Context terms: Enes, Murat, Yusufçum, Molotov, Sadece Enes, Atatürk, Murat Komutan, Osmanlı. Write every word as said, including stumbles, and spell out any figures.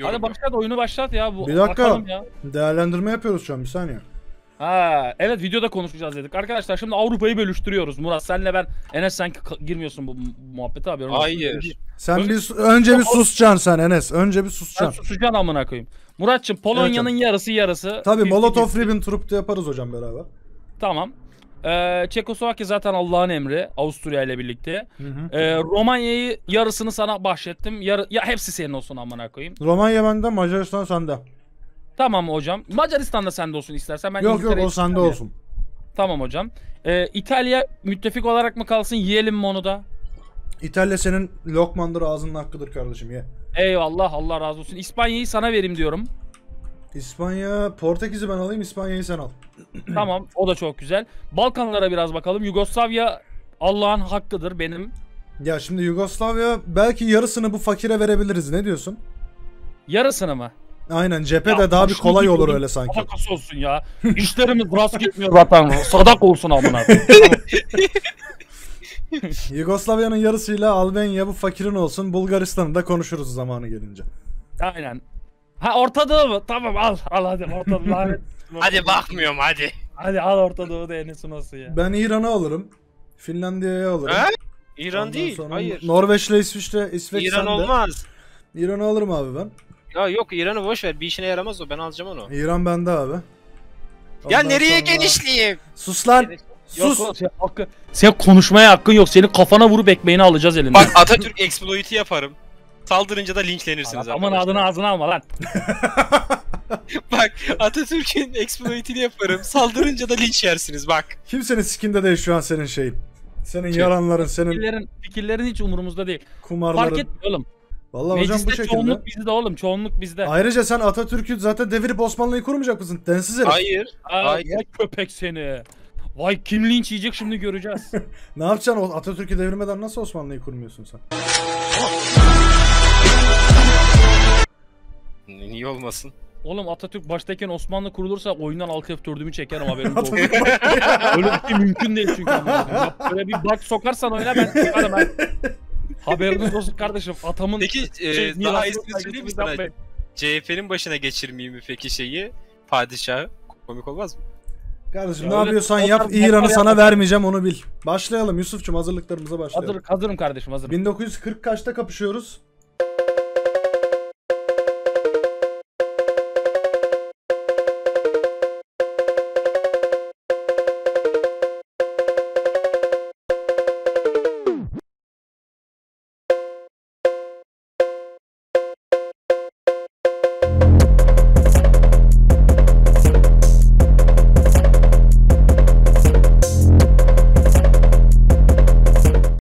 Hadi başlat, oyunu başlat ya. Bu, bir dakika. Ya. Değerlendirme yapıyoruz şu an, bir saniye. Ha, evet, videoda konuşacağız dedik. Arkadaşlar şimdi Avrupa'yı bölüştürüyoruz. Murat senle ben. Enes sen girmiyorsun bu muhabbete abi. Hayır. Sen önce bir, önce bir susacaksın sen Enes. Önce bir susacaksın. Ben susacağım amına koyayım. Muratçım Polonya'nın evet, yarısı yarısı. Tabii Molotov Ribbon Troop'ta yaparız hocam beraber. Tamam. Ee, Çekoslovakya zaten Allah'ın emri. Avusturya ile birlikte. Ee, Romanya'yı yarısını sana bahşettim. Yarı, ya hepsi senin olsun amına koyayım. Romanya bende, Macaristan sende. Tamam hocam. Macaristan'da sende olsun istersen. Ben yok yok, o sende olsun. Tamam hocam. Ee, İtalya müttefik olarak mı kalsın? Yiyelim mi onu da? İtalya senin lokmandır, ağzının hakkıdır kardeşim, ye. Eyvallah, Allah razı olsun. İspanya'yı sana vereyim diyorum. İspanya, Portekiz'i ben alayım, İspanya'yı sen al. Tamam, o da çok güzel. Balkanlara biraz bakalım. Yugoslavya Allah'ın hakkıdır benim. Ya şimdi Yugoslavya belki yarısını bu fakire verebiliriz, ne diyorsun? Yarısını mı? Aynen, cephe ya, de daha bir kolay olur öyle sanki. Sadakası olsun ya. İşlerimiz rast gitmiyor zaten. Sadak olsun amına. Yugoslavya'nın yarısıyla Albanya bu fakirin olsun. Bulgaristan'ı da konuşuruz zamanı gelince. Aynen. Ha, Ortadoğu mu? Tamam al. Al hadi Ortadoğu. Hadi bakmıyorum hadi. Hadi al Ortadoğu'da Enes'in olsun ya. Ben İran'ı alırım. Finlandiya'yı alırım. He? İran ondan değil. Hayır. Norveç'le İsviçre'yle İsveç İran sende. Olmaz. İran'ı alırım abi ben. Ya yok, İran'ı boş ver. Bir işine yaramaz o. Ben alacağım onu. İran bende abi. Ondan ya nereye sonra... genişleyeyim? Sus lan. Geniş... Sus. Yok, sen, hakkı... sen konuşmaya hakkın yok. Senin kafana vurup ekmeğini alacağız elinden. Bak Atatürk exploit'i yaparım. Saldırınca da linçlenirsiniz. Aman adını ağzına alma lan. Bak Atatürk'ün exploit'ini yaparım. Saldırınca da linç yersiniz bak. Kimsenin sikinde değil şu an senin şeyin. Senin yalanların, senin... Fikirlerin, fikirlerin hiç umurumuzda değil. Kumarların. Fark etmiyor oğlum. Vallahi mecliste hocam bu şekilde. Çoğunluk bizde oğlum, çoğunluk bizde. Ayrıca sen Atatürk'ü zaten devirip Osmanlı'yı kurmayacak mısın? Densiz herif. Hayır. Hayır. Vay köpek seni. Vay kim linç yiyecek şimdi göreceğiz. Ne yapacaksın? Atatürk'ü devirmeden nasıl Osmanlı'yı kurmuyorsun sen? Niye olmasın? Oğlum Atatürk baştayken Osmanlı kurulursa oyundan altı F dördümü çekerim, haberim olsun. Öyle bir şey mümkün değil çünkü. Böyle bir bak sokarsan oyuna ben çıkarım ben. Haberiniz olsun kardeşim, atamın... Peki şey, e, daha iyisini söyleyeyim mi sana? C H P'nin başına geçirmeyeyim mi peki şeyi? Padişahı? Komik olmaz mı? Kardeşim ya ne yapıyorsan yap, İran'ı sana yapalım. Vermeyeceğim, onu bil. Başlayalım Yusufçum, hazırlıklarımıza başlayalım. Hazır, hazırım kardeşim, hazırım. bin dokuz yüz kırk kaçta kapışıyoruz?